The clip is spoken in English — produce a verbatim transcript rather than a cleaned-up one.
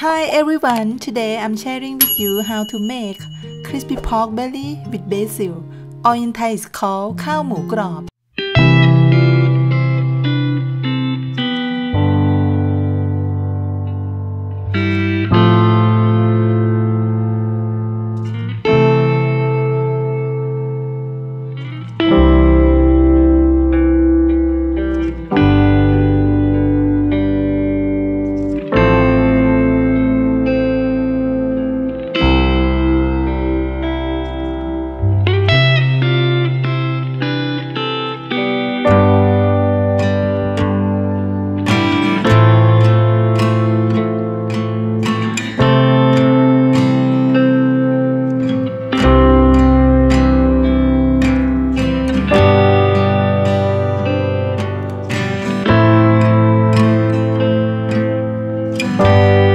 Hi everyone, today I'm sharing with you how to make crispy pork belly with basil, or in Thai it's called khao mu krop. Bye.